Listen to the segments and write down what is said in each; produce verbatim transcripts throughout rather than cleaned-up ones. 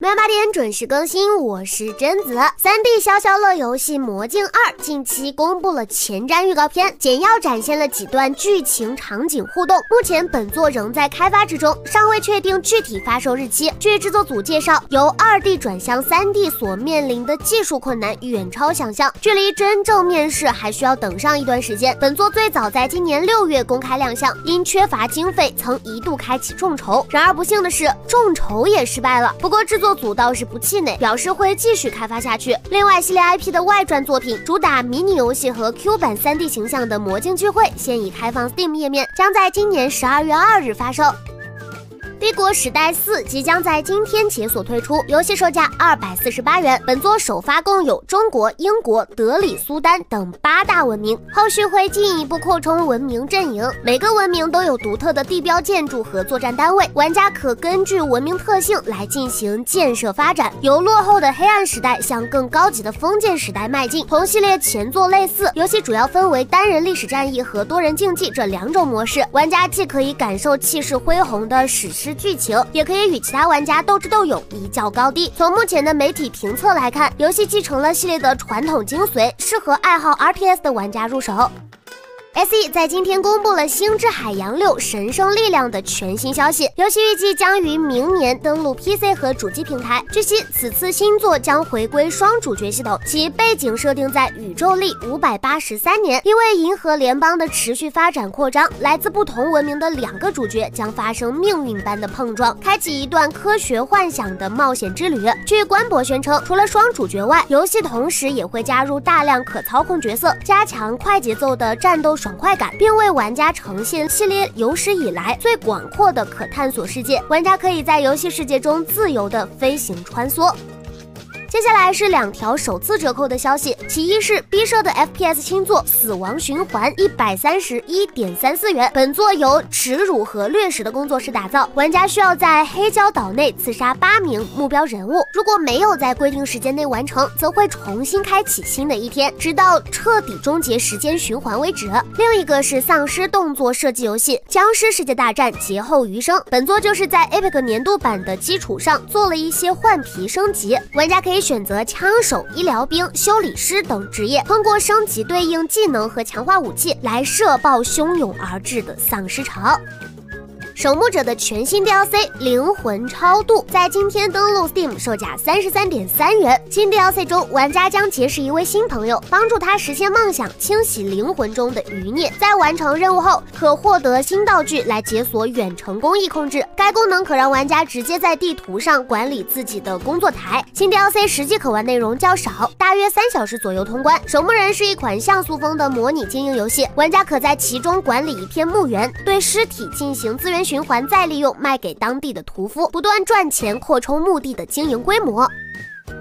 每晚八点准时更新，我是贞子。三 D 消消乐游戏《魔镜二》近期公布了前瞻预告片，简要展现了几段剧情场景互动。目前本作仍在开发之中，尚未确定具体发售日期。据制作组介绍，由 二 D 转向 三 D 所面临的技术困难远超想象，距离真正面世还需要等上一段时间。本作最早在今年六月公开亮相，因缺乏经费曾一度开启众筹，然而不幸的是，众筹也失败了。不过制作组倒是不气馁，表示会继续开发下去。另外，系列 I P 的外传作品主打迷你游戏和 Q 版 三 D 形象的《魔镜聚会》现已开放 Steam 页面，将在今年十二月二日发售。《帝国时代四》即将在今天解锁推出，游戏售价二百四十八元。本作首发共有中国、英国、德里、苏丹等八大文明，后续会进一步扩充文明阵营。每个文明都有独特的地标建筑和作战单位，玩家可根据文明特性来进行建设发展，由落后的黑暗时代向更高级的封建时代迈进。同系列前作类似，游戏主要分为单人历史战役和多人竞技这两种模式，玩家既可以感受气势恢宏的史诗剧情，也可以与其他玩家斗智斗勇，一较高低。从目前的媒体评测来看，游戏继承了系列的传统精髓，适合爱好 R P S 的玩家入手。S E 在今天公布了《星之海洋六：神圣力量》的全新消息，游戏预计将于明年登陆 P C 和主机平台。据悉，此次新作将回归双主角系统，其背景设定在宇宙历五百八十三年。因为银河联邦的持续发展扩张，来自不同文明的两个主角将发生命运般的碰撞，开启一段科学幻想的冒险之旅。据官博宣称，除了双主角外，游戏同时也会加入大量可操控角色，加强快节奏的战斗爽爽快感，并为玩家呈现系列有史以来最广阔的可探索世界，玩家可以在游戏世界中自由地飞行穿梭。接下来是两条首次折扣的消息，其一是 B 社的 F P S 新作《死亡循环》一百三十一点三四元，本作由耻辱和掠食的工作室打造，玩家需要在黑礁岛内刺杀八名目标人物，如果没有在规定时间内完成，则会重新开启新的一天，直到彻底终结时间循环为止。另一个是丧尸动作射击游戏《僵尸世界大战：劫后余生》，本作就是在 Epic 年度版的基础上做了一些换皮升级，玩家可以选择枪手、医疗兵、修理师等职业，通过升级对应技能和强化武器来射爆汹涌而至的丧尸潮。守墓者的全新 D L C 灵魂超度在今天登陆 Steam， 售价 三十三点三元。新 D L C 中，玩家将结识一位新朋友，帮助他实现梦想，清洗灵魂中的余孽。在完成任务后，可获得新道具来解锁远程工艺控制，该功能可让玩家直接在地图上管理自己的工作台。新 D L C 实际可玩内容较少，大约三小时左右通关。守墓人是一款像素风的模拟经营游戏，玩家可在其中管理一片墓园，对尸体进行资源循环再利用，卖给当地的屠夫，不断赚钱，扩充墓地的经营规模。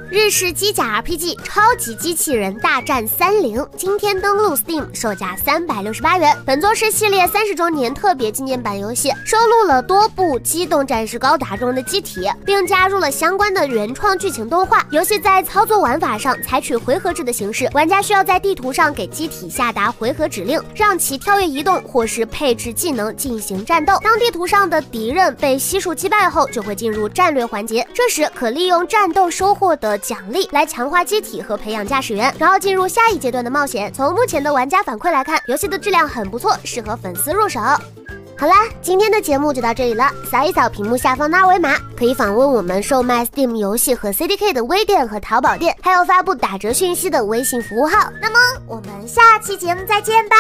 日式机甲 R P G《超级机器人大战三零》今天登陆 Steam， 售价三百六十八元。本作是系列三十周年特别纪念版游戏，收录了多部《机动战士高达》中的机体，并加入了相关的原创剧情动画。游戏在操作玩法上采取回合制的形式，玩家需要在地图上给机体下达回合指令，让其跳跃移动或是配置技能进行战斗。当地图上的敌人被悉数击败后，就会进入战略环节，这时可利用战斗收获的奖励来强化机体和培养驾驶员，然后进入下一阶段的冒险。从目前的玩家反馈来看，游戏的质量很不错，适合粉丝入手。好啦，今天的节目就到这里了。扫一扫屏幕下方的二维码，可以访问我们售卖 Steam 游戏和 C D K 的微店和淘宝店，还有发布打折讯息的微信服务号。那么我们下期节目再见吧。